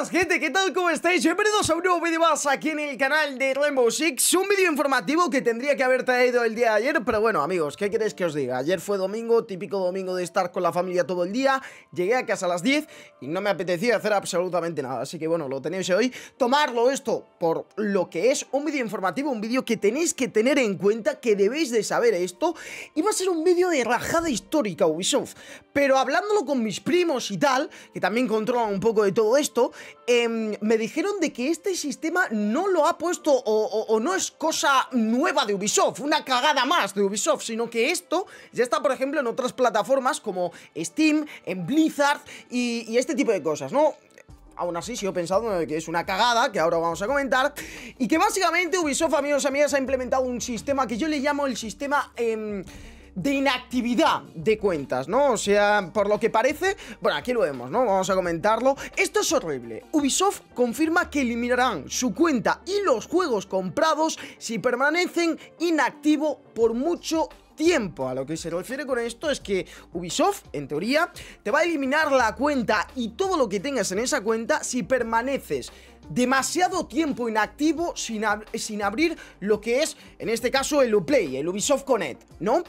Buenas gente, ¿qué tal? ¿Cómo estáis? Bienvenidos a un nuevo vídeo más aquí en el canal de Rainbow Six. Un vídeo informativo que tendría que haber traído el día de ayer, pero bueno amigos, ¿qué queréis que os diga? Ayer fue domingo, típico domingo de estar con la familia todo el día. Llegué a casa a las 10 y no me apetecía hacer absolutamente nada, así que bueno, lo tenéis hoy. Tomarlo esto por lo que es un vídeo informativo, un vídeo que tenéis que tener en cuenta, que debéis de saber esto. Y va a ser un vídeo de rajada histórica Ubisoft, pero hablándolo con mis primos y tal, que también controlan un poco de todo esto, me dijeron de que este sistema no lo ha puesto o no es cosa nueva de Ubisoft, una cagada más de Ubisoft, sino que esto ya está, por ejemplo, en otras plataformas como Steam, en Blizzard y este tipo de cosas, ¿no? Aún así, sigo pensando que es una cagada, que ahora vamos a comentar. Y que básicamente Ubisoft, amigos y amigas, ha implementado un sistema que yo le llamo el sistema... de inactividad de cuentas, ¿no? O sea, por lo que parece... Bueno, aquí lo vemos, ¿no? Vamos a comentarlo. Esto es horrible. Ubisoft confirma que eliminarán su cuenta y los juegos comprados si permanecen inactivo por mucho tiempo. A lo que se refiere con esto es que Ubisoft, en teoría, te va a eliminar la cuenta y todo lo que tengas en esa cuenta si permaneces demasiado tiempo inactivo sin abrir lo que es, en este caso, el Uplay, el Ubisoft Connect, ¿no?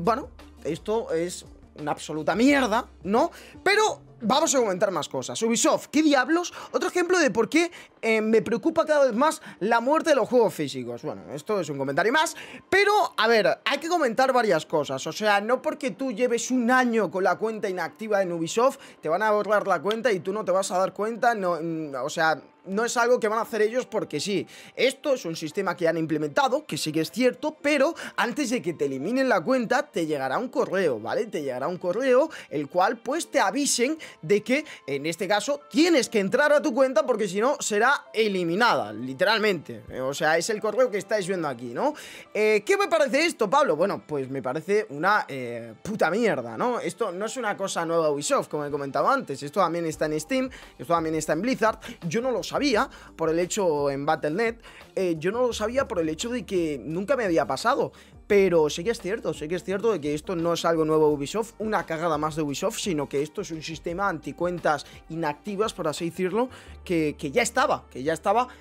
Bueno, esto es una absoluta mierda, ¿no? Pero... vamos a comentar más cosas. Ubisoft, ¿qué diablos? Otro ejemplo de por qué me preocupa cada vez más la muerte de los juegos físicos. Bueno, esto es un comentario más. Pero, a ver, hay que comentar varias cosas. O sea, no porque tú lleves un año con la cuenta inactiva en Ubisoft, te van a borrar la cuenta y tú no te vas a dar cuenta. No, o sea... no es algo que van a hacer ellos porque sí. Esto es un sistema que han implementado, que sí que es cierto, pero antes de que te eliminen la cuenta, te llegará un correo, ¿vale? Te llegará un correo, el cual pues te avisen de que, en este caso, tienes que entrar a tu cuenta porque si no, será eliminada, literalmente. O sea, es el correo que estáis viendo aquí, ¿no? ¿Qué me parece esto, Pablo? Bueno, pues me parece una puta mierda, ¿no? Esto no es una cosa nueva Ubisoft, como he comentado antes. Esto también está en Steam, esto también está en Blizzard. Yo no lo sabía por el hecho en Battle.net, yo no lo sabía por el hecho de que nunca me había pasado, pero sí que es cierto de que esto no es algo nuevo de Ubisoft, una cagada más de Ubisoft, sino que esto es un sistema anticuentas inactivas, por así decirlo, que ya estaba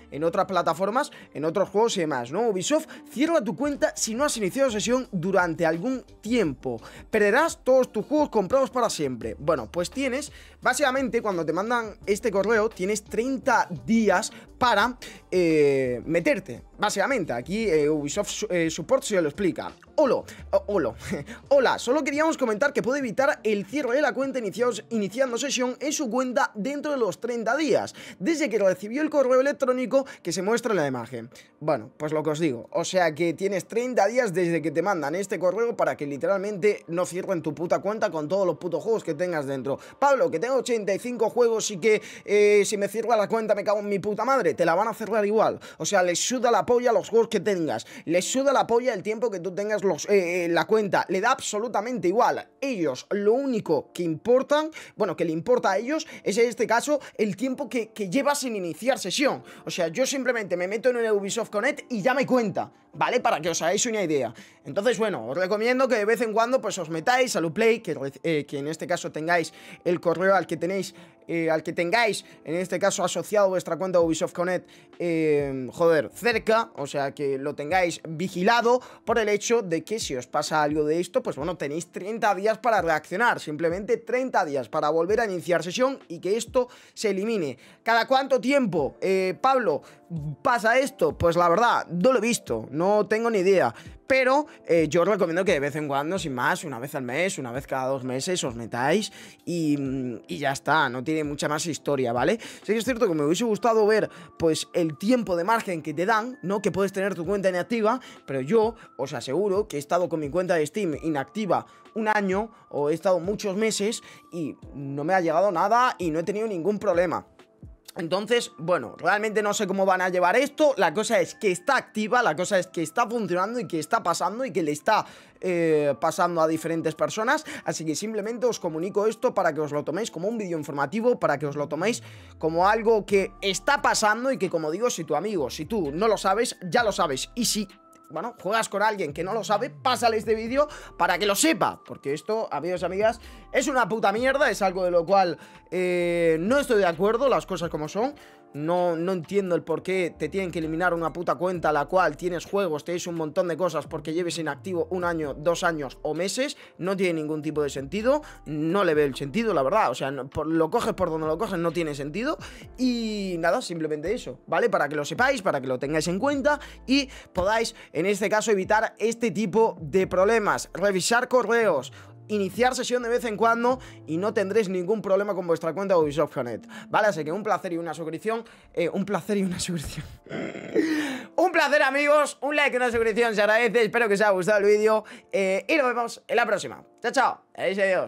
en otras plataformas, en otros juegos y demás, ¿no? Ubisoft, cierra tu cuenta si no has iniciado sesión durante algún tiempo, perderás todos tus juegos comprados para siempre. Bueno, pues tienes, básicamente cuando te mandan este correo, tienes 30 días para meterte, básicamente. Aquí Ubisoft Support se lo explica. Hola, solo queríamos comentar que puede evitar el cierre de la cuenta iniciando sesión en su cuenta dentro de los 30 días, desde que recibió el correo electrónico que se muestra en la imagen. Bueno, pues lo que os digo, o sea que tienes 30 días desde que te mandan este correo para que literalmente no cierren tu puta cuenta con todos los putos juegos que tengas dentro. Pablo, que tengo 85 juegos y que si me cierra la cuenta me cago en mi puta madre, te la van a cerrar igual. O sea, les suda la polla los juegos que tengas, les suda la polla el tiempo que tú tengas la cuenta, le da absolutamente igual. Ellos, lo único que importan, bueno, que le importa a ellos, es en este caso el tiempo que lleva sin iniciar sesión. O sea, yo simplemente me meto en el Ubisoft Connect y ya me cuenta, ¿vale? Para que os hagáis una idea. Entonces, bueno, os recomiendo que de vez en cuando pues os metáis al Uplay, que en este caso tengáis el correo al que tenéis, en este caso asociado vuestra cuenta Ubisoft Connect, cerca, o sea, que lo tengáis vigilado por el hecho de que si os pasa algo de esto, pues bueno, tenéis 30 días para reaccionar, simplemente 30 días para volver a iniciar sesión y que esto se elimine. ¿Cada cuánto tiempo, Pablo, pasa esto? Pues la verdad, no lo he visto, no tengo ni idea. Pero yo os recomiendo que de vez en cuando, sin más, una vez al mes, una vez cada 2 meses, os metáis y ya está, no tiene mucha más historia, ¿vale? Sí que es cierto que me hubiese gustado ver, pues, el tiempo de margen que te dan, ¿no? Que puedes tener tu cuenta inactiva, pero yo os aseguro que he estado con mi cuenta de Steam inactiva un año o he estado muchos meses y no me ha llegado nada y no he tenido ningún problema. Entonces, bueno, realmente no sé cómo van a llevar esto. La cosa es que está activa, la cosa es que está funcionando y que está pasando y que le está pasando a diferentes personas. Así que simplemente os comunico esto para que os lo toméis como un vídeo informativo, para que os lo toméis como algo que está pasando y que, como digo, si tu amigo, si tú no lo sabes, ya lo sabes. Y si bueno, juegas con alguien que no lo sabe, pásale este vídeo para que lo sepa, porque esto, amigos y amigas, es una puta mierda, es algo de lo cual no estoy de acuerdo, las cosas como son. No entiendo el por qué te tienen que eliminar una puta cuenta la cual tienes juegos, te es un montón de cosas porque lleves inactivo un año, 2 años o meses. No tiene ningún tipo de sentido, no le veo el sentido, la verdad. O sea, no, lo coges por donde lo coges, no tiene sentido. Y nada, simplemente eso, ¿vale? Para que lo sepáis, para que lo tengáis en cuenta y podáis, en este caso, evitar este tipo de problemas. Revisar correos, iniciar sesión de vez en cuando y no tendréis ningún problema con vuestra cuenta de Ubisoft Connect, ¿vale? Así que un placer y una suscripción, un placer, amigos, un like y una suscripción se agradece, espero que os haya gustado el vídeo y nos vemos en la próxima. Chao, chao, adiós.